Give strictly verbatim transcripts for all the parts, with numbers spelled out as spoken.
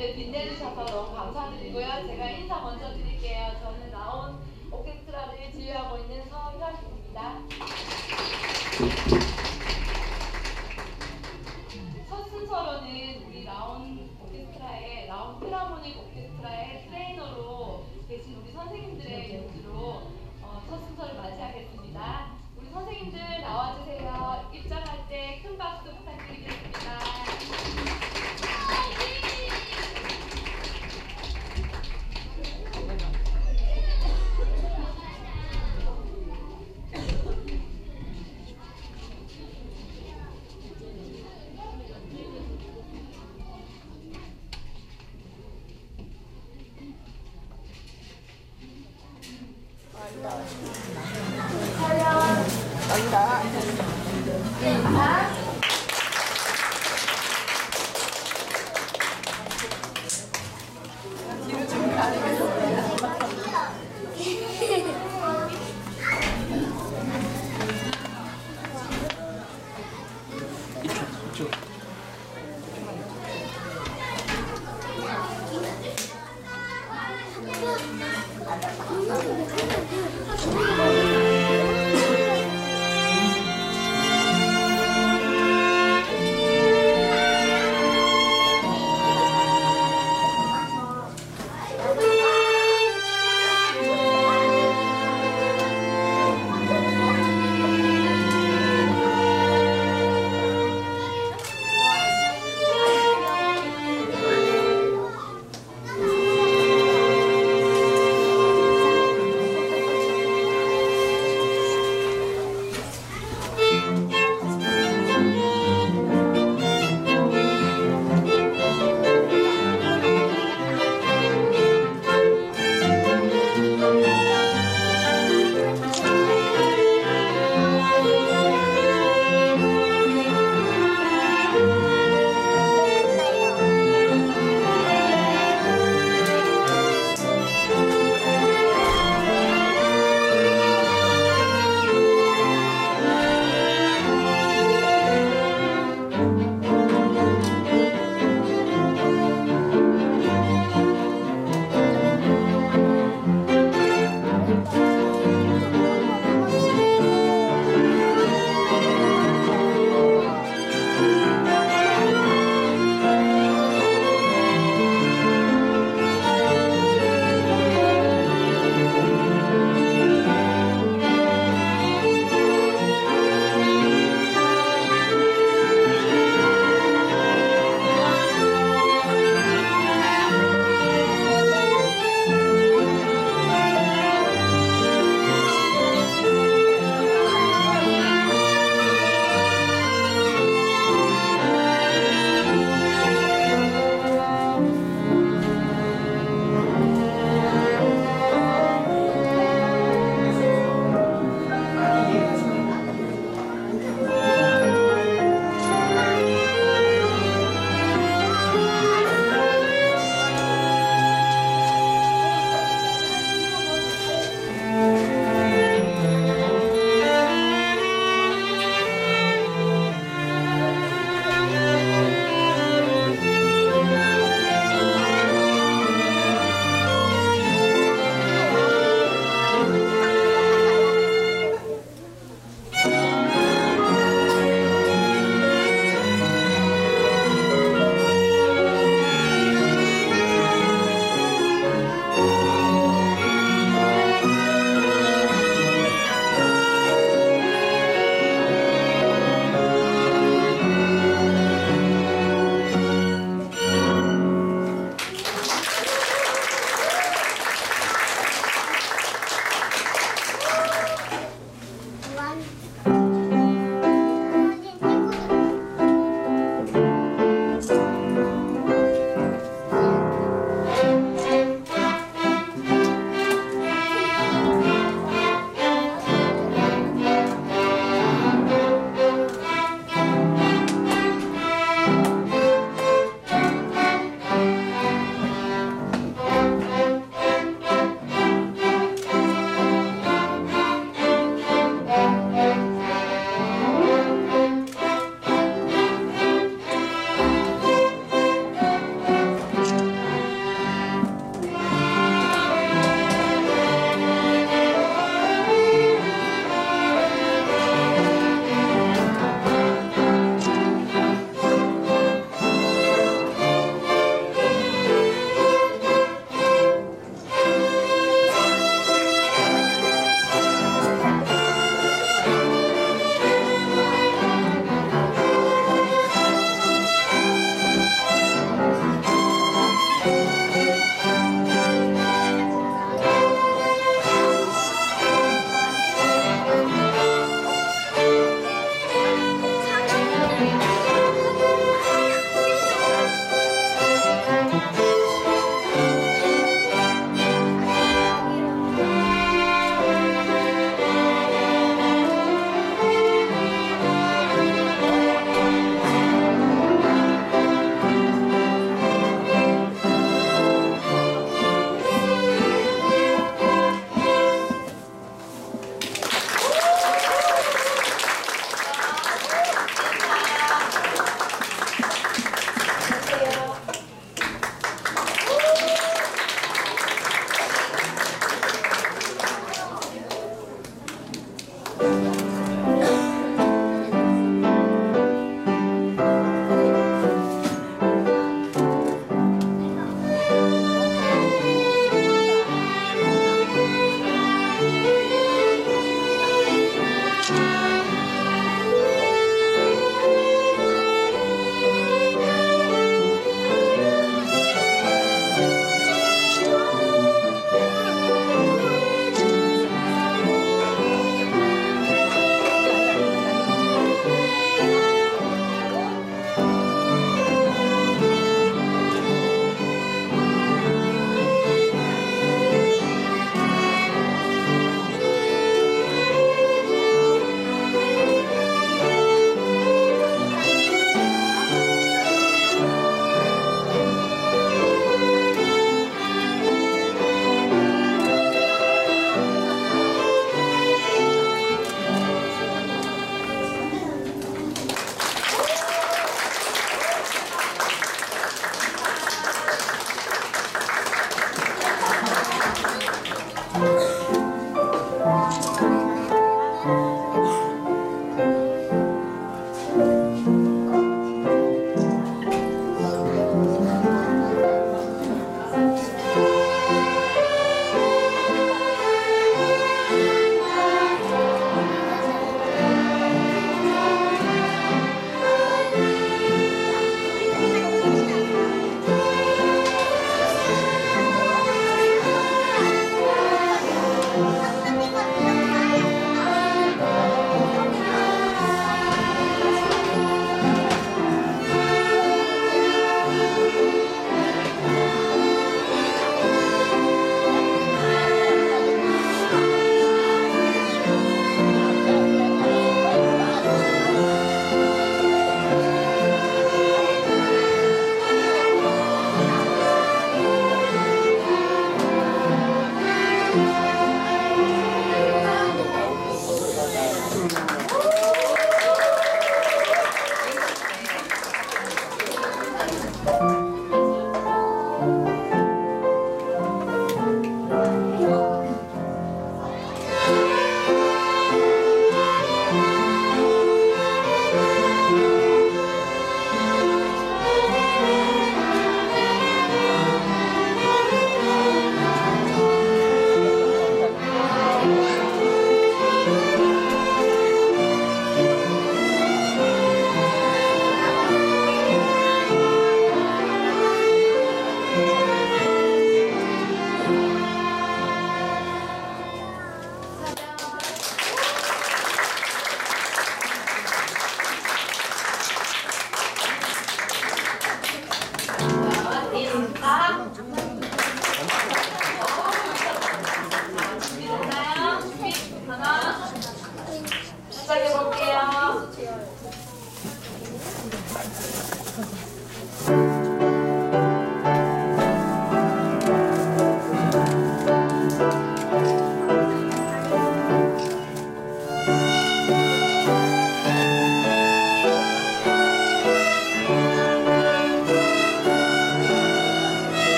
저희를 빛내주셔서 너무 감사드리고요. 제가 인사 먼저 드릴게요. 저는 라운 오케스트라를 지휘하고 있는 서현입니다. 첫 순서로는 우리 라운 오케스트라의 라운 필하모닉 오케스트라의 트레이너로 계신 우리 선생님들의 연주로 어, 첫 순서를 맞이하겠습니다. 우리 선생님들 나와주세요. 입장할 때 큰 박수 부탁드리겠습니다.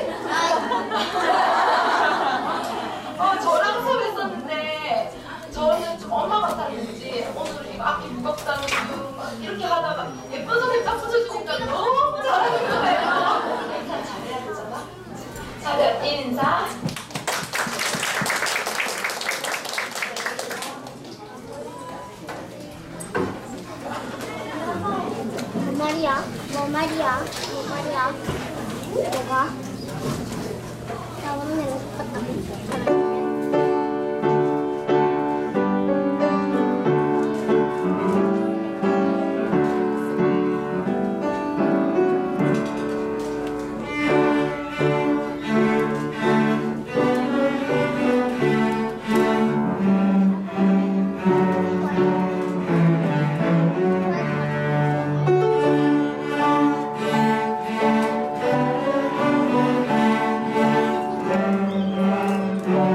뭐지? 어, 저랑 수업했었는데 저는 좀 엄마 같았는지 오늘 이거 악기 무겁다는 그 이렇게 하다가 예쁜 선생님 딱 붙여주니까 너무 잘하는 거예요. 일단 잘해야 되잖아. 자, 인사. 뭐 말이야? 뭐 말이야? 뭐 말이야? 뭐가? 나 오늘 연습 갔다. Bye.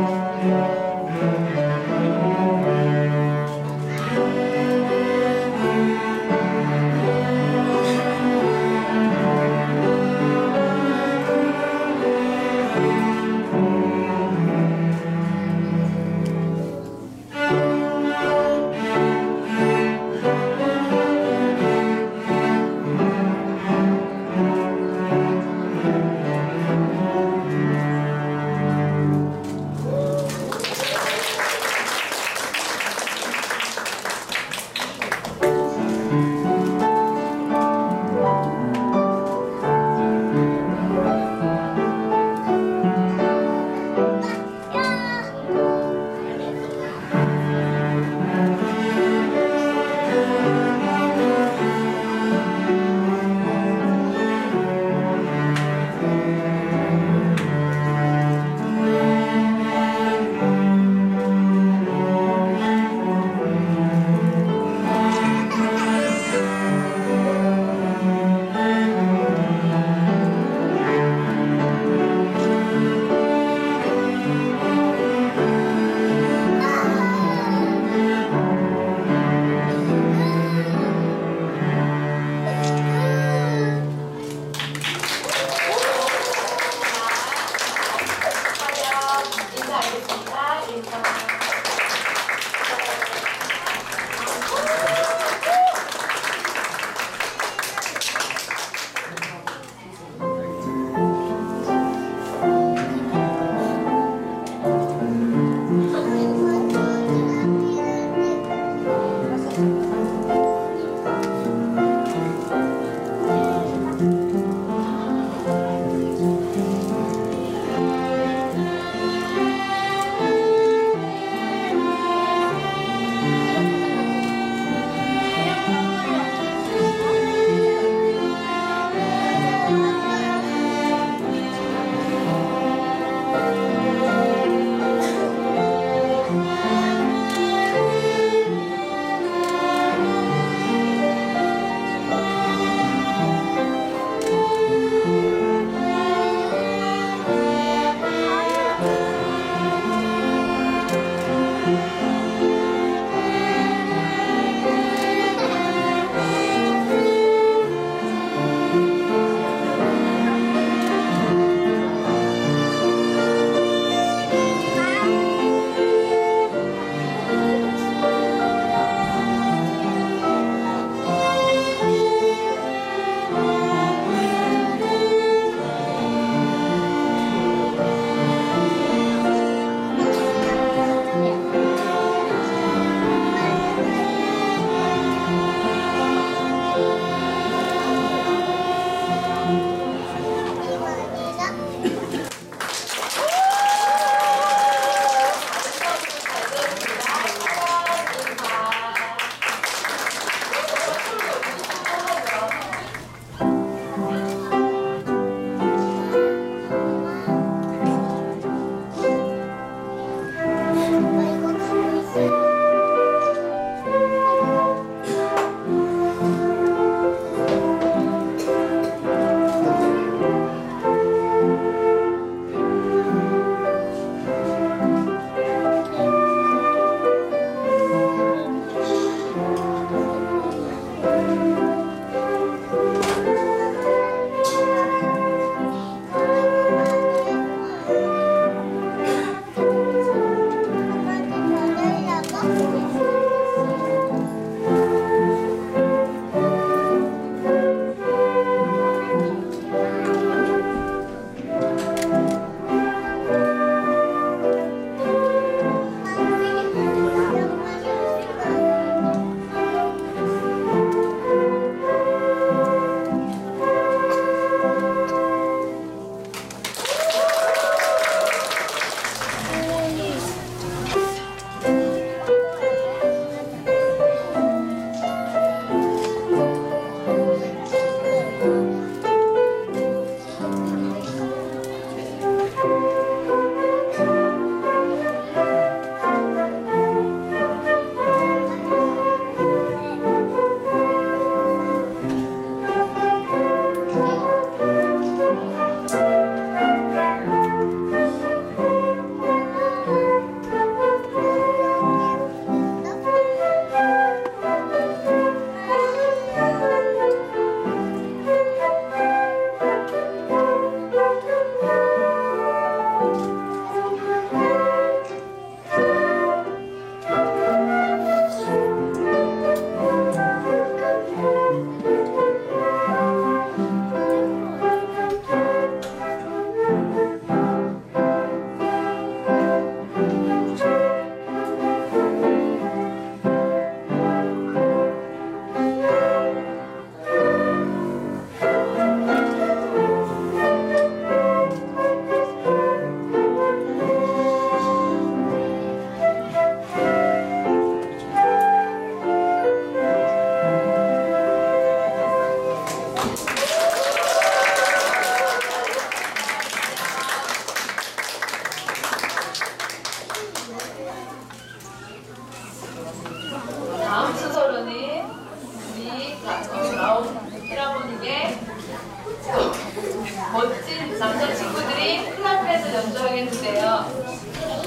남자 친구들이 클라펫을 연주하겠는데요.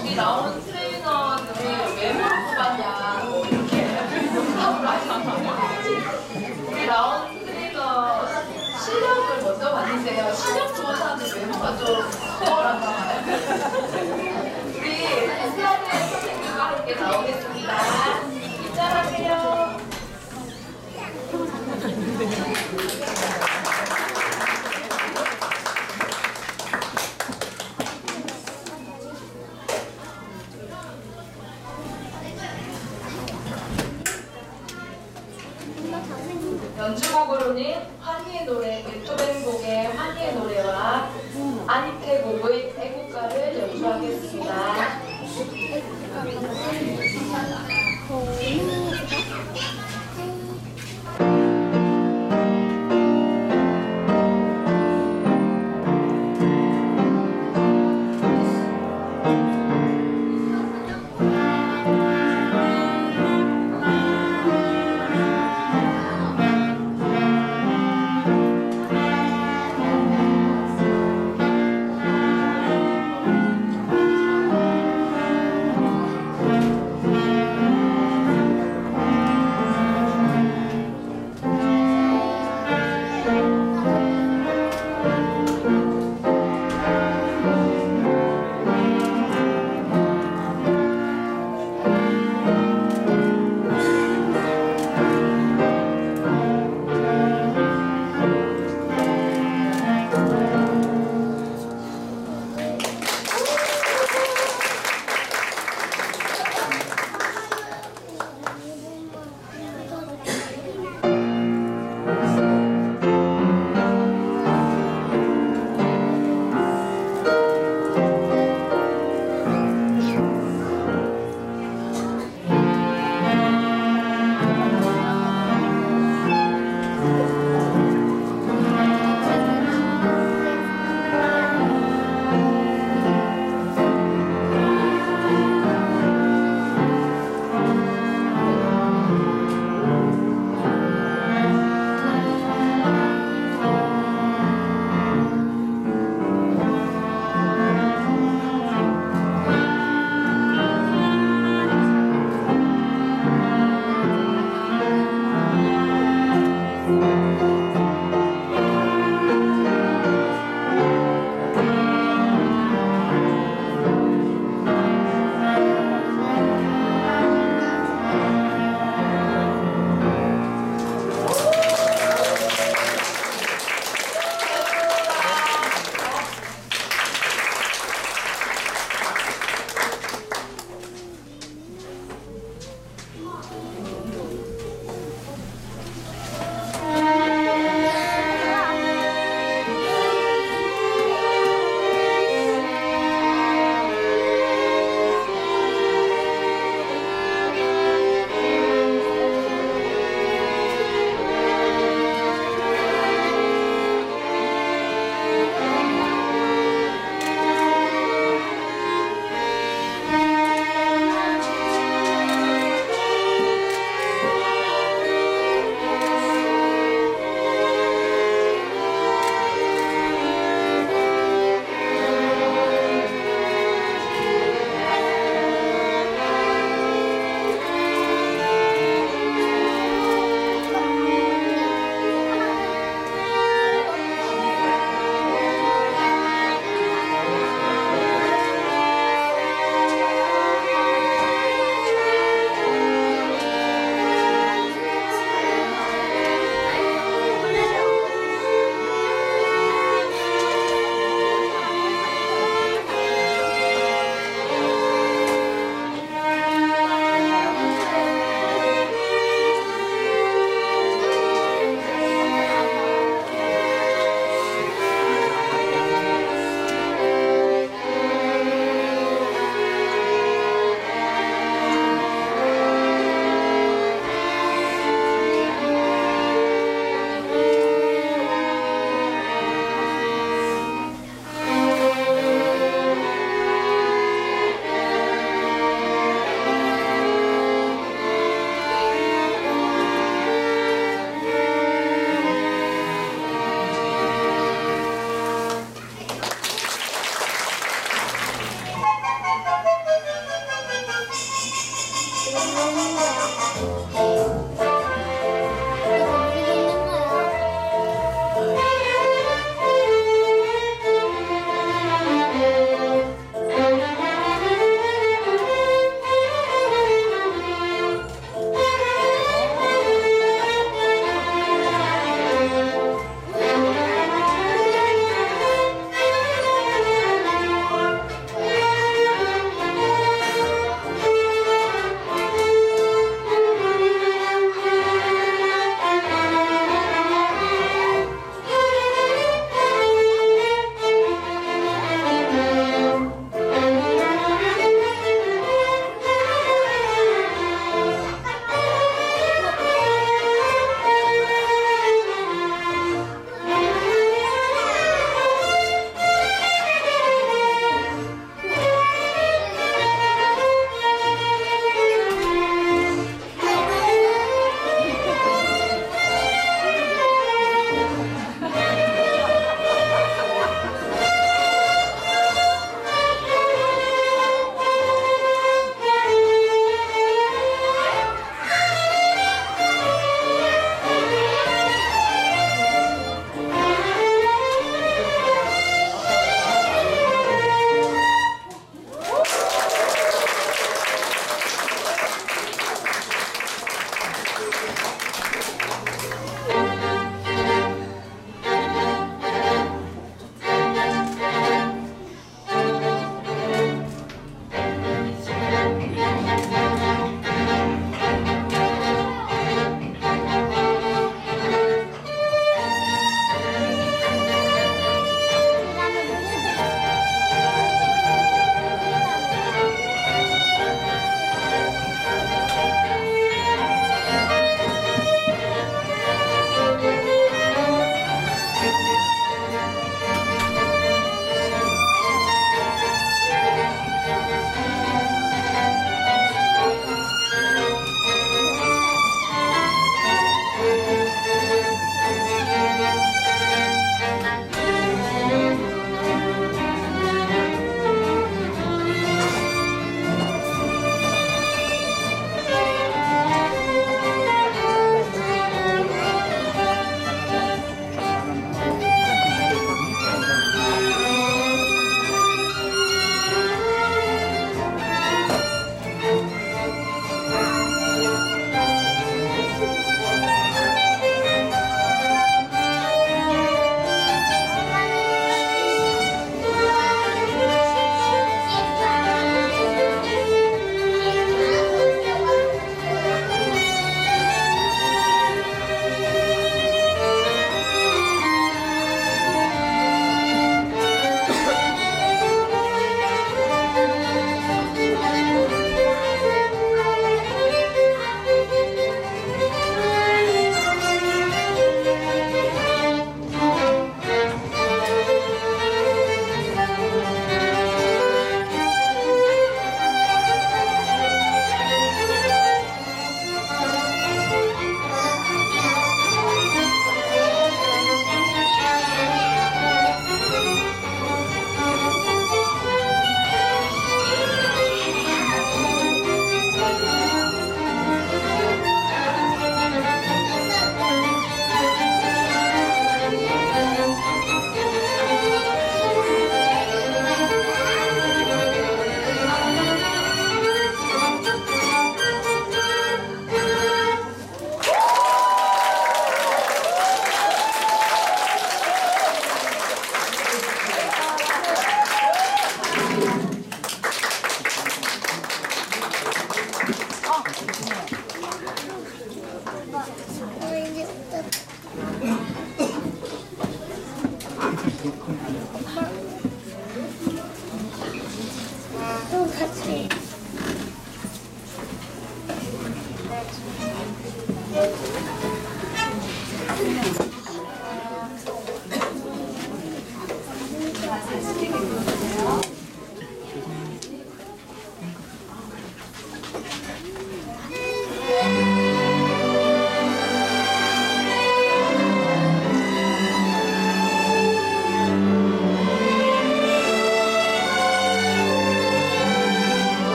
우리 라운 트레이너는 왜 모르고 봤냐 이렇게 농담을 하잖아요. 우리 라운 트레이너 실력을 먼저 봤는데요. 실력 좋은 사람들 외모가 좀 수월한가 봐요. 우리 클라펫 선생님과 함께 나오겠습니다. 입장하세요. 연주곡으로는 환희의 노래, 베토벤 곡의 환희의 노래와 안익태 곡의 애국가를 연주하겠습니다.